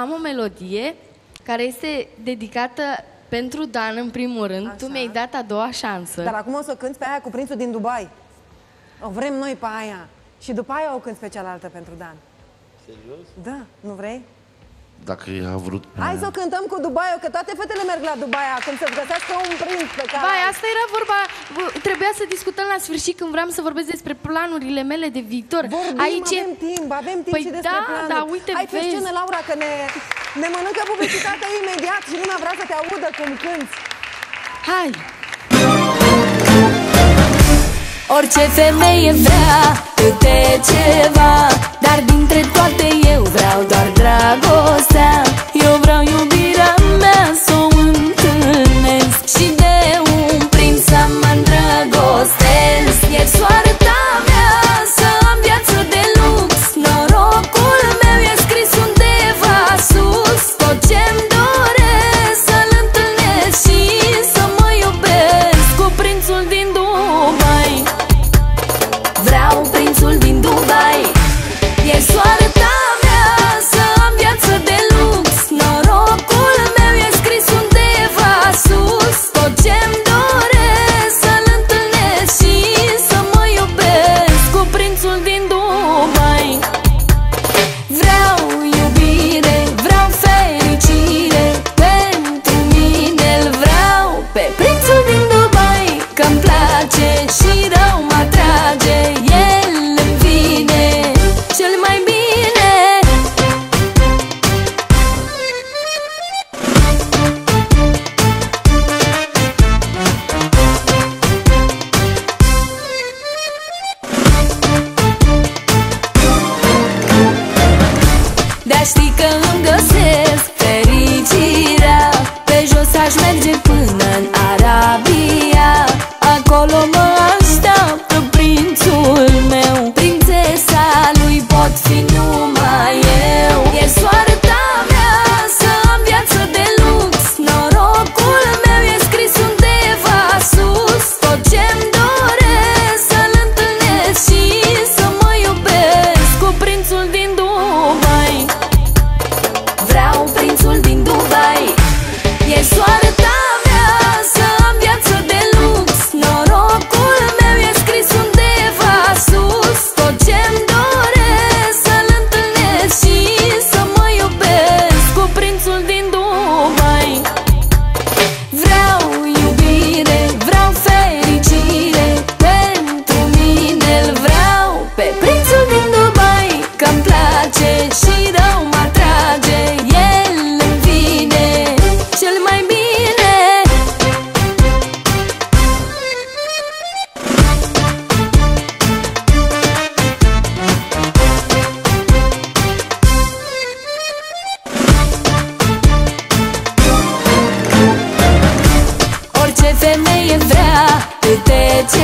am o melodie care este dedicată pentru Dan, în primul rând. Așa. Tu mi-ai dat a doua șansă. Dar acum o să cânti pe aia cu prințul din Dubai. O vrem noi pe aia. Și după aia o cânti pe cealaltă pentru Dan. Serios? Da, nu vrei? Dacă i-a vrut... Hai să o cântăm cu Dubai, că toate fetele merg la Dubai, când se găsească un prinț pe care... Vai, asta era vorba... Trebuia să discutăm la sfârșit, când vreau să vorbesc despre planurile mele de viitor. Vorbim, aici... avem timp păi și despre planuri. Da, uite, hai pe scenă, Laura, că ne mănâncă publicitatea imediat și lumea vrea să te audă cum cânti. Hai! Orice femeie vrea câte ceva, dar dintre toate eu vreau doar dragostea.